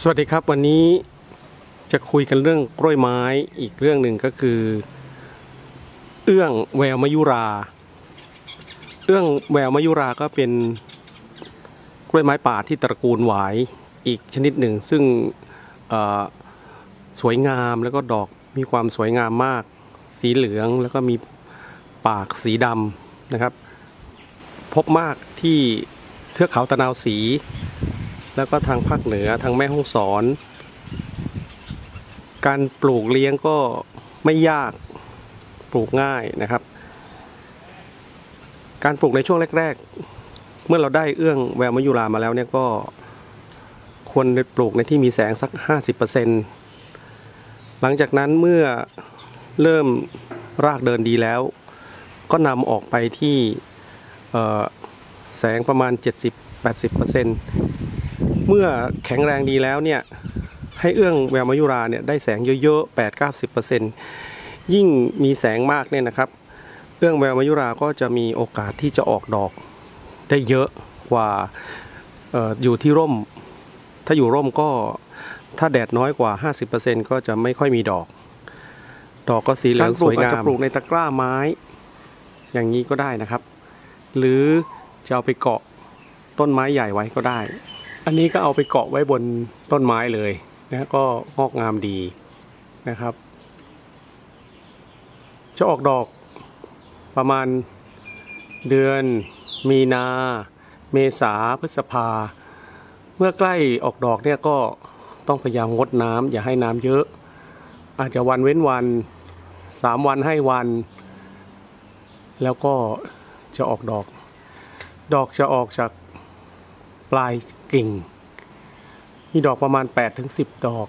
สวัสดีครับวันนี้จะคุยกันเรื่องกล้วยไม้อีกเรื่องหนึ่งก็คือเอื้องแววมยุราเอื้องแววมยุราก็เป็นกล้วยไม้ป่าที่ตระกูลหวายอีกชนิดหนึ่งซึ่งสวยงามแล้วก็ดอกมีความสวยงามมากสีเหลืองแล้วก็มีปากสีดำนะครับพบมากที่เทือกเขาตะนาวศรีแล้วก็ทางภาคเหนือทางแม่ฮ่องสอนการปลูกเลี้ยงก็ไม่ยากปลูกง่ายนะครับการปลูกในช่วงแรกๆเมื่อเราได้เอื้องแววมยุรามาแล้วเนี่ยก็ควรปลูกในที่มีแสงสัก 50% หลังจากนั้นเมื่อเริ่มรากเดินดีแล้วก็นำออกไปที่แสงประมาณ 70-80%เมื่อแข็งแรงดีแล้วเนี่ยให้เอื้องแววมยุราเนี่ยได้แสงเยอะๆ 8-90% ยิ่งมีแสงมากเนี่ยนะครับเอื้องแววมยุราก็จะมีโอกาสที่จะออกดอกได้เยอะกว่า อยู่ที่ร่มถ้าอยู่ร่มก็ถ้าแดดน้อยกว่า 50% ก็จะไม่ค่อยมีดอกก็สีเหลืองสวยงามจะปลูกในตะกร้าไม้อย่างนี้ก็ได้นะครับหรือจะเอาไปเกาะต้นไม้ใหญ่ไว้ก็ได้อันนี้ก็เอาไปเกาะไว้บนต้นไม้เลยนะก็งอกงามดีนะครับจะออกดอกประมาณเดือนมีนาเมษาพฤษภาเมื่อใกล้ออกดอกเนี่ยก็ต้องพยายามงดน้ำอย่าให้น้ำเยอะอาจจะวันเว้นวัน3วันให้วันแล้วก็จะออกดอกจะออกจากปลายกิ่งมีดอกประมาณ8-10 ดอก